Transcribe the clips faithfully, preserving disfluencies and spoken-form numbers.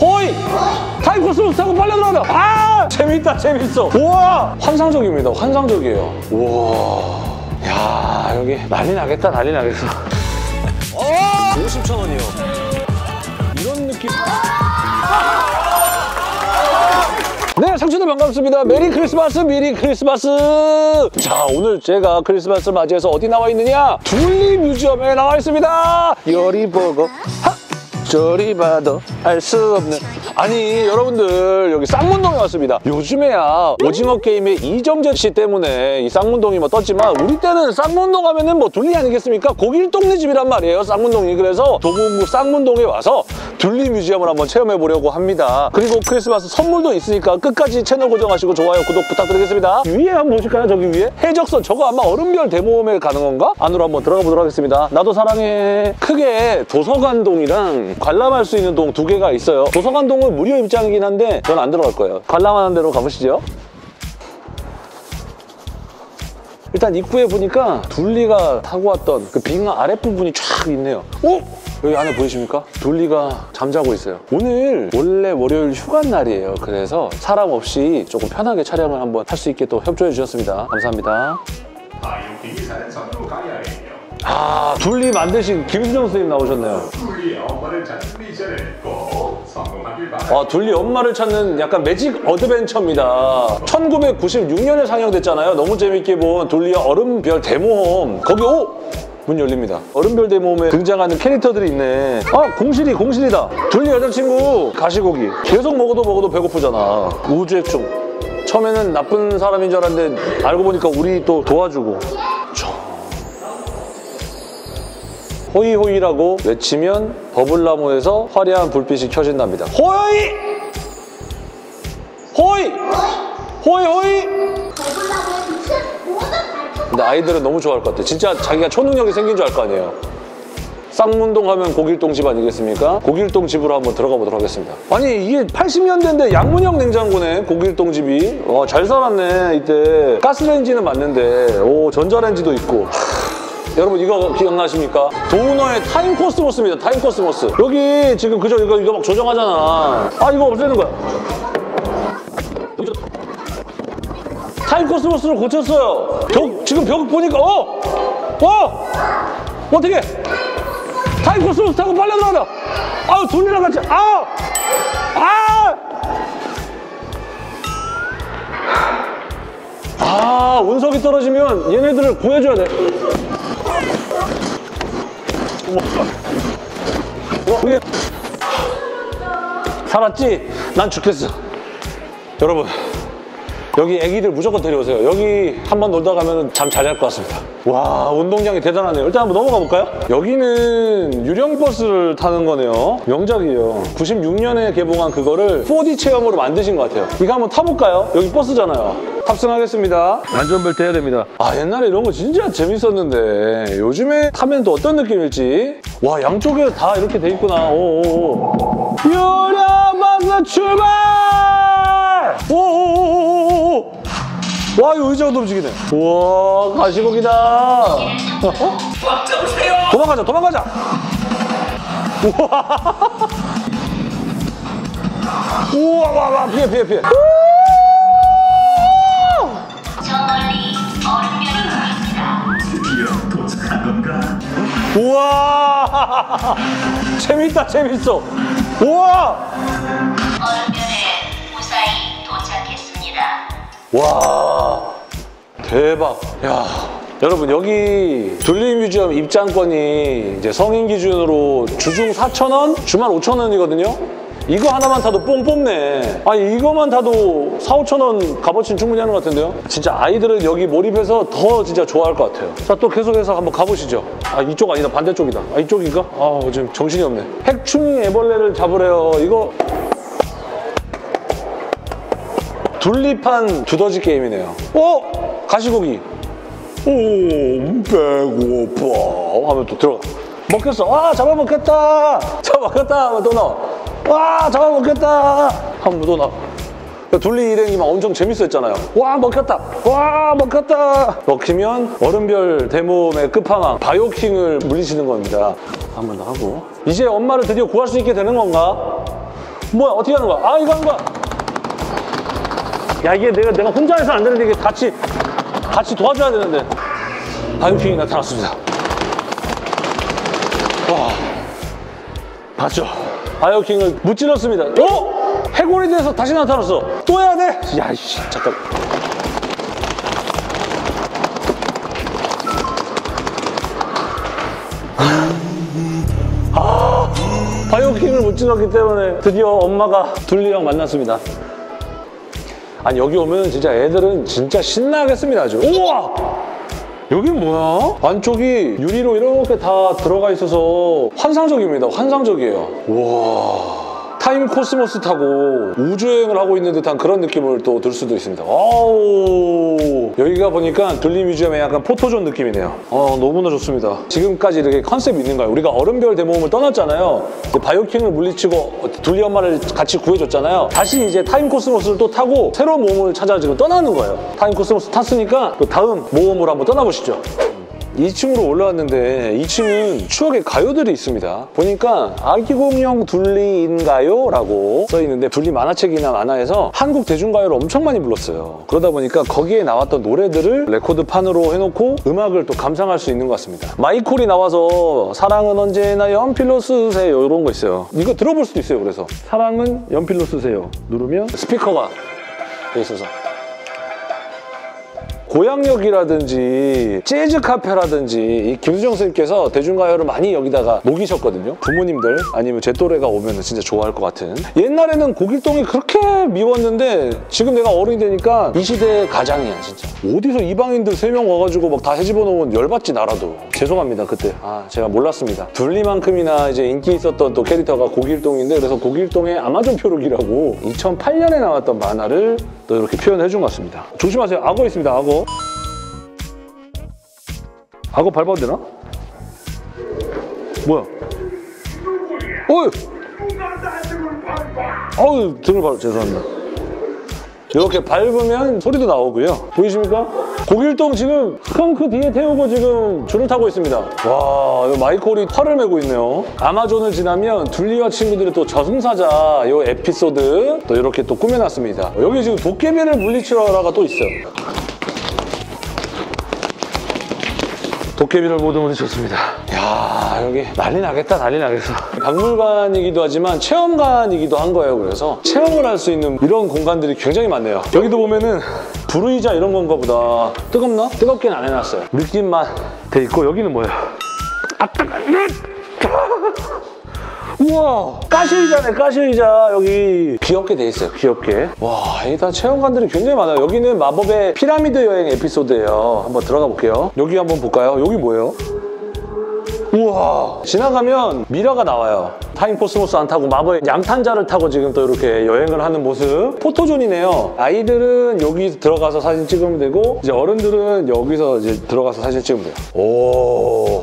호이! 타임 코스모스 타고 빨려 들어간다! 아! 재밌다, 재밌어! 우와! 환상적입니다, 환상적이에요. 우와. 야, 여기 난리 나겠다, 난리 나겠어. 어! 오십천 원이요. 이런 느낌. 네, 청취자 반갑습니다. 메리 크리스마스, 미리 크리스마스. 자, 오늘 제가 크리스마스를 맞이해서 어디 나와 있느냐? 둘리뮤지엄에 나와 있습니다. 요리 보고 저리 봐도 알 수 없는. 아니, 여러분들, 여기 쌍문동에 왔습니다. 요즘에야 오징어게임의 이정재 씨 때문에 이 쌍문동이 뭐 떴지만, 우리 때는 쌍문동 하면은 뭐 둘리 아니겠습니까? 거기 일동네 집이란 말이에요, 쌍문동이. 그래서 도봉구 쌍문동에 와서 둘리 뮤지엄을 한번 체험해 보려고 합니다. 그리고 크리스마스 선물도 있으니까 끝까지 채널 고정하시고 좋아요, 구독 부탁드리겠습니다. 위에 한번 보실까요? 저기 위에? 해적선, 저거 아마 얼음별 대모험에 가는 건가? 안으로 한번 들어가 보도록 하겠습니다. 나도 사랑해. 크게 도서관동이랑 관람할 수 있는 동 두 개가 있어요. 도서관동은 무료 입장이긴 한데 저는 안 들어갈 거예요. 관람하는 데로 가보시죠. 일단 입구에 보니까 둘리가 타고 왔던 그 빙하 아랫부분이 쫙 있네요. 오! 여기 안에 보이십니까? 둘리가 잠자고 있어요. 오늘 원래 월요일 휴가 날이에요. 그래서 사람 없이 조금 편하게 촬영을 한번 할 수 있게 또 협조해 주셨습니다. 감사합니다. 아, 둘리 만드신 김수정 선생님 나오셨네요. 둘리 엄마를 찾는 미션을 꼭 성공하길 바랍니다. 아, 둘리 엄마를 찾는 약간 매직 어드벤처입니다. 천구백구십육 년에 상영됐잖아요. 너무 재밌게 본 둘리의 얼음별 대모험. 거기 오! 문 열립니다. 얼음별 대모험에 등장하는 캐릭터들이 있네. 아, 공실이, 공실이다. 둘리 여자친구 가시고기. 계속 먹어도 먹어도 배고프잖아. 우주의 총. 처음에는 나쁜 사람인 줄 알았는데 알고 보니까 우리 또 도와주고. 호이호이라고 외치면 버블나무에서 화려한 불빛이 켜진답니다. 호이! 호이! 호이! 호이! 근데 아이들은 너무 좋아할 것 같아. 진짜 자기가 초능력이 생긴 줄 알 거 아니에요. 쌍문동 하면 고길동 집 아니겠습니까? 고길동 집으로 한번 들어가 보도록 하겠습니다. 아니, 이게 팔십 년대인데 양문형 냉장고네, 고길동 집이. 와, 잘 살았네, 이때. 가스레인지는 맞는데, 오, 전자레인지도 있고. 여러분, 이거 기억나십니까? 도우너의 타임 코스모스입니다. 타임 코스모스. 여기 지금 그저 이거, 이거 막 조정하잖아. 아, 이거 없애는 거야. 타임 코스모스를 고쳤어요. 벽, 지금 벽 보니까, 어! 어! 어떻게? 타임 코스모스 타고 빨려 들어간다. 아, 둘이랑 같이, 아! 아! 아, 운석이 떨어지면 얘네들을 구해줘야 돼. 살았지? 난 죽겠어. 여러분, 여기 애기들 무조건 데려오세요. 여기 한번 놀다 가면 잠 잘 잘 것 같습니다. 와, 운동량이 대단하네요. 일단 한번 넘어가 볼까요? 여기는 유령버스를 타는 거네요. 명작이에요. 구십육 년에 개봉한 그거를 포디 체험으로 만드신 것 같아요. 이거 한번 타볼까요? 여기 버스잖아요. 탑승하겠습니다. 안전벨트 해야 됩니다. 아, 옛날에 이런 거 진짜 재밌었는데 요즘에 타면 또 어떤 느낌일지. 와, 양쪽에 다 이렇게 돼 있구나. 오오오. 유령버스 출발! 오오오오오. 와, 이 의자도 움직이네. 우와, 가시고기다. 어? 도망가자, 도망가자. 우와. 우와, 와, 와, 피해, 피해, 피해. 우와. 재밌다, 재밌어. 우와. 얼음별에 무사히 도착했습니다. 와, 대박. 야, 여러분, 여기 둘리뮤지엄 입장권이 이제 성인 기준으로 주중 사천 원, 주말 오천 원이거든요. 이거 하나만 타도 뽕 뽑네. 아니, 이거만 타도 사, 오천 원 값어치는 충분히 하는 것 같은데요? 진짜 아이들은 여기 몰입해서 더 진짜 좋아할 것 같아요. 자, 또 계속해서 한번 가보시죠. 아, 이쪽 아니다. 반대쪽이다. 아, 이쪽인가? 아, 지금 정신이 없네. 핵충이 애벌레를 잡으래요. 이거 둘리판 두더지 게임이네요. 어? 가시고기. 오, 배고파 하면 또 들어가. 먹혔어. 아, 잡아먹겠다. 잡아먹겠다 하면 또 나와. 와, 잡아먹겠다 한번 또 나와. 둘리 일행이 막 엄청 재밌었잖아요. 와, 먹혔다. 와, 먹혔다. 먹히면 얼음별 대모험의 끝판왕 바이오킹을 물리치는 겁니다. 한번 더 하고 이제 엄마를 드디어 구할 수 있게 되는 건가? 뭐야, 어떻게 하는 거야? 아, 이거 한 거야. 야, 이게 내가, 내가 혼자 해서 안 되는데, 이게 같이, 같이 도와줘야 되는데. 바이오킹이 나타났습니다. 와. 봤죠? 바이오킹을 무찔렀습니다. 어? 해골이 돼서 다시 나타났어. 또 해야 돼? 야, 씨, 잠깐. 아, 바이오킹을 무찔렀기 때문에 드디어 엄마가 둘리랑 만났습니다. 아니, 여기 오면 진짜 애들은 진짜 신나겠습니다, 아주. 우와! 여긴 뭐야? 안쪽이 유리로 이렇게 다 들어가 있어서 환상적입니다. 환상적이에요. 우와. 타임 코스모스 타고 우주여행을 하고 있는 듯한 그런 느낌을 또 들 수도 있습니다. 아우. 여기가 보니까 둘리뮤지엄의 약간 포토존 느낌이네요. 아, 너무나 좋습니다. 지금까지 이렇게 컨셉이 있는가요? 우리가 얼음별 대모험을 떠났잖아요. 바이오킹을 물리치고 둘리 엄마를 같이 구해줬잖아요. 다시 이제 타임 코스모스를 또 타고 새로운 모험을 찾아 지금 떠나는 거예요. 타임 코스모스 탔으니까 또 다음 모험으로 한번 떠나보시죠. 이 층으로 올라왔는데 이 층은 추억의 가요들이 있습니다. 보니까 아기공룡 둘리인가요? 라고 써있는데 둘리 만화책이나 만화에서 한국 대중가요를 엄청 많이 불렀어요. 그러다 보니까 거기에 나왔던 노래들을 레코드판으로 해놓고 음악을 또 감상할 수 있는 것 같습니다. 마이콜이 나와서 사랑은 언제나 연필로 쓰세요 이런 거 있어요. 이거 들어볼 수도 있어요. 그래서 사랑은 연필로 쓰세요 누르면 스피커가 돼 있어서 고향역이라든지 재즈 카페라든지 이 김수정 선생님께서 대중가요를 많이 여기다가 녹이셨거든요. 부모님들 아니면 제 또래가 오면 진짜 좋아할 것 같은. 옛날에는 고길동이 그렇게 미웠는데 지금 내가 어른이 되니까 이 시대의 가장이야 진짜. 어디서 이방인들 세 명 와가지고 막 다 헤집어 놓으면 열받지 나라도. 죄송합니다 그때. 아 제가 몰랐습니다. 둘리만큼이나 이제 인기 있었던 또 캐릭터가 고길동인데 그래서 고길동의 아마존 표류기라고 이천팔 년에 나왔던 만화를 또 이렇게 표현을 해준 것 같습니다. 조심하세요. 악어 있습니다. 악어. 악어 밟아도 되나? 뭐야? 어이! 어우, 등을 밟아. 죄송합니다. 이렇게 밟으면 소리도 나오고요. 보이십니까? 고길동 지금 트렁크 뒤에 태우고 지금 줄을 타고 있습니다. 와, 마이콜이 털을 메고 있네요. 아마존을 지나면 둘리와 친구들의 또 저승사자 이 에피소드 또 이렇게 또 꾸며놨습니다. 여기 지금 도깨비를 물리치러라가 또 있어요. 도깨비를 모두 물리쳤습니다. 이야, 여기 난리 나겠다, 난리 나겠어. 박물관이기도 하지만 체험관이기도 한 거예요. 그래서 체험을 할 수 있는 이런 공간들이 굉장히 많네요. 여기도 보면은 불의자 이런 건가 보다. 뜨겁나? 뜨겁긴 안 해놨어요. 느낌만 돼 있고, 여기는 뭐예요? 아, 뜨거! 우와! 가시의자네, 가시의자. 여기 귀엽게 돼 있어요, 귀엽게. 와, 일단 체험관들이 굉장히 많아요. 여기는 마법의 피라미드 여행 에피소드예요. 한번 들어가 볼게요. 여기 한번 볼까요? 여기 뭐예요? 우와! 지나가면 미라가 나와요. 타임코스모스 안 타고 마법의 양탄자를 타고 지금 또 이렇게 여행을 하는 모습. 포토존이네요. 아이들은 여기 들어가서 사진 찍으면 되고 이제 어른들은 여기서 이제 들어가서 사진 찍으면 돼요. 오.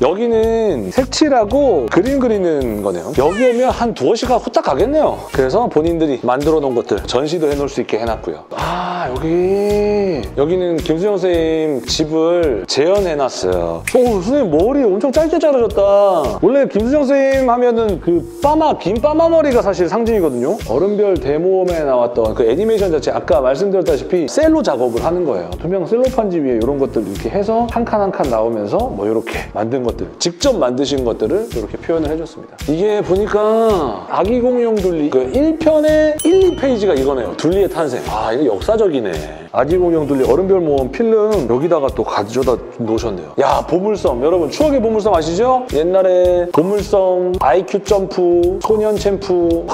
여기는 색칠하고 그림 그리는 거네요. 여기에면 한 두어 시간 후딱 가겠네요. 그래서 본인들이 만들어 놓은 것들 전시도 해놓을 수 있게 해놨고요. 아, 여기. 여기는 김수정 선생님 집을 재현해놨어요. 오, 선생님 머리 엄청 짧게 자르셨다. 원래 김수정 선생님 하면은 그 빠마, 긴 빠마머리가 사실 상징이거든요. 얼음별 대모험에 나왔던 그 애니메이션 자체 아까 말씀드렸다시피 셀로 작업을 하는 거예요. 투명 셀로판지 위에 이런 것들 이렇게 해서 한 칸 한 칸 나오면서 뭐 이렇게 만든 거 직접 만드신 것들을 이렇게 표현을 해줬습니다. 이게 보니까 아기 공룡 둘리 그 일 편의 일, 이 페이지가 이거네요. 둘리의 탄생. 아, 이거 역사적이네. 아기 공룡 둘리 얼음별 모험 필름 여기다가 또 가져다 놓으셨네요. 야, 보물섬. 여러분 추억의 보물섬 아시죠? 옛날에 보물섬, 아이큐 점프, 소년 챔프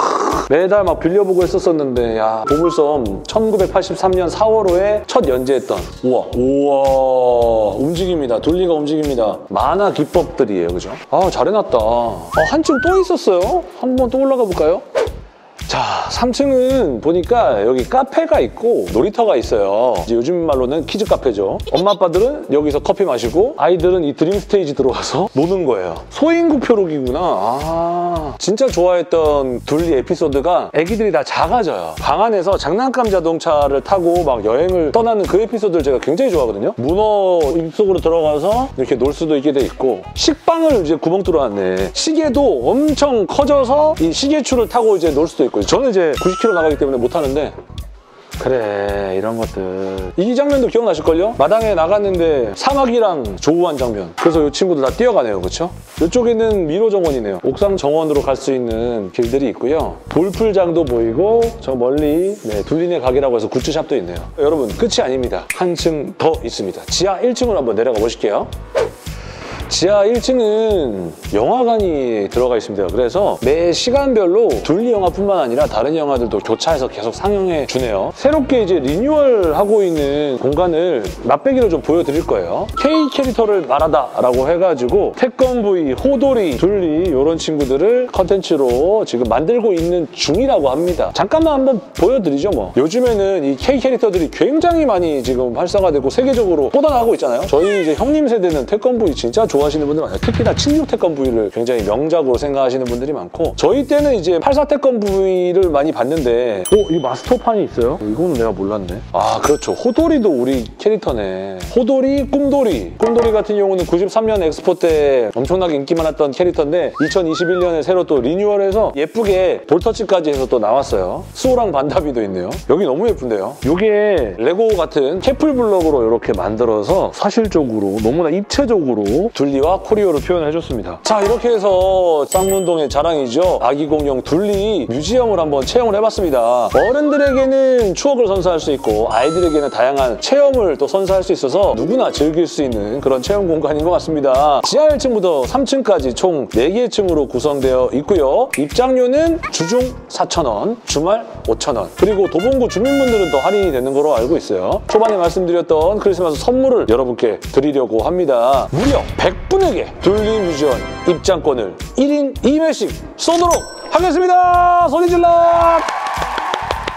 매달 막 빌려보고 했었었는데 야, 보물섬 천구백팔십삼 년 사 월 호에 첫 연재했던. 우와, 우와. 움직입니다. 둘리가 움직입니다. 만화 기법들이에요, 그죠? 아, 잘 해놨다. 아, 한층 또 있었어요? 한번 또 올라가 볼까요? 자, 삼 층은 보니까 여기 카페가 있고 놀이터가 있어요. 이제 요즘 말로는 키즈 카페죠. 엄마 아빠들은 여기서 커피 마시고 아이들은 이 드림 스테이지 들어와서 노는 거예요. 소인국 표류기구나. 아, 진짜 좋아했던 둘리 에피소드가 애기들이 다 작아져요. 방 안에서 장난감 자동차를 타고 막 여행을 떠나는 그 에피소드를 제가 굉장히 좋아하거든요. 문어 입속으로 들어가서 이렇게 놀 수도 있게 돼 있고, 식빵을 이제 구멍 뚫어놨네. 시계도 엄청 커져서 이 시계추를 타고 이제 놀 수도 있고. 저는 이제 구십 킬로미터 나가기 때문에 못 하는데. 그래, 이런 것들. 이 장면도 기억나실걸요? 마당에 나갔는데 사마귀랑 조우한 장면. 그래서 이 친구들 다 뛰어가네요, 그렇죠? 이쪽에는 미로 정원이네요. 옥상 정원으로 갈 수 있는 길들이 있고요. 볼풀장도 보이고, 저 멀리 네, 둘리네 가게라고 해서 굿즈샵도 있네요. 여러분, 끝이 아닙니다. 한층 더 있습니다. 지하 일 층으로 한번 내려가 보실게요. 지하 일 층은 영화관이 들어가 있습니다. 그래서 매 시간별로 둘리 영화뿐만 아니라 다른 영화들도 교차해서 계속 상영해 주네요. 새롭게 이제 리뉴얼하고 있는 공간을 맛보기로 좀 보여드릴 거예요. K 캐릭터를 말하다라고 해가지고 태권브이, 호돌이, 둘리 이런 친구들을 컨텐츠로 지금 만들고 있는 중이라고 합니다. 잠깐만 한번 보여드리죠 뭐. 요즘에는 이 K 캐릭터들이 굉장히 많이 지금 활성화되고 세계적으로 뻗어나가고 있잖아요. 저희 이제 형님 세대는 태권브이 진짜 좋아. 좋아하시는 분들 많아요. 특히나 칠십육 태권브이를 굉장히 명작으로 생각하시는 분들이 많고, 저희 때는 이제 팔십사 태권브이를 많이 봤는데. 오, 이 마스터판이 있어요? 이거는 내가 몰랐네. 아, 그렇죠. 호돌이도 우리 캐릭터네. 호돌이, 꿈돌이. 꿈돌이 같은 경우는 구십삼 년 엑스포 때 엄청나게 인기 많았던 캐릭터인데 이천이십일 년에 새로 또 리뉴얼해서 예쁘게 볼터치까지 해서 또 나왔어요. 수호랑 반다비도 있네요. 여기 너무 예쁜데요? 이게 레고 같은 캐플블럭으로 이렇게 만들어서 사실적으로 너무나 입체적으로 둘리와 코리오를 표현해줬습니다. 자, 이렇게 해서 쌍문동의 자랑이죠. 아기 공룡 둘리 뮤지엄을 한번 체험을 해봤습니다. 어른들에게는 추억을 선사할 수 있고 아이들에게는 다양한 체험을 또 선사할 수 있어서 누구나 즐길 수 있는 그런 체험 공간인 것 같습니다. 지하 일 층부터 삼 층까지 총 네 개의 층으로 구성되어 있고요. 입장료는 주중 사천 원, 주말 오천 원, 그리고 도봉구 주민분들은 더 할인이 되는 거로 알고 있어요. 초반에 말씀드렸던 크리스마스 선물을 여러분께 드리려고 합니다. 무려 백 분에게 둘리뮤지엄 입장권을 일 인 이 매씩 쏘도록 하겠습니다. 소리질러!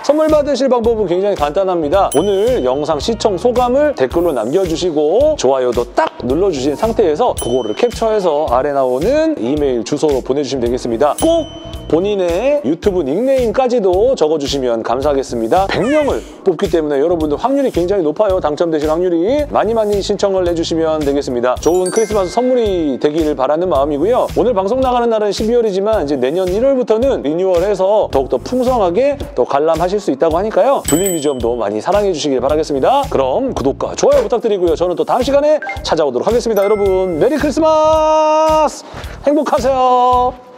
선물 받으실 방법은 굉장히 간단합니다. 오늘 영상 시청 소감을 댓글로 남겨주시고 좋아요도 딱 눌러주신 상태에서 그거를 캡처해서 아래 나오는 이메일 주소로 보내주시면 되겠습니다. 꼭 본인의 유튜브 닉네임까지도 적어주시면 감사하겠습니다. 백 명을 뽑기 때문에 여러분들 확률이 굉장히 높아요. 당첨되실 확률이. 많이 많이 신청을 해주시면 되겠습니다. 좋은 크리스마스 선물이 되길 바라는 마음이고요. 오늘 방송 나가는 날은 십이월이지만 이제 내년 일월부터는 리뉴얼해서 더욱더 풍성하게 또 관람하실 수 있다고 하니까요. 둘리뮤지엄도 많이 사랑해 주시길 바라겠습니다. 그럼 구독과 좋아요 부탁드리고요. 저는 또 다음 시간에 찾아오도록 하겠습니다. 여러분, 메리 크리스마스! 행복하세요!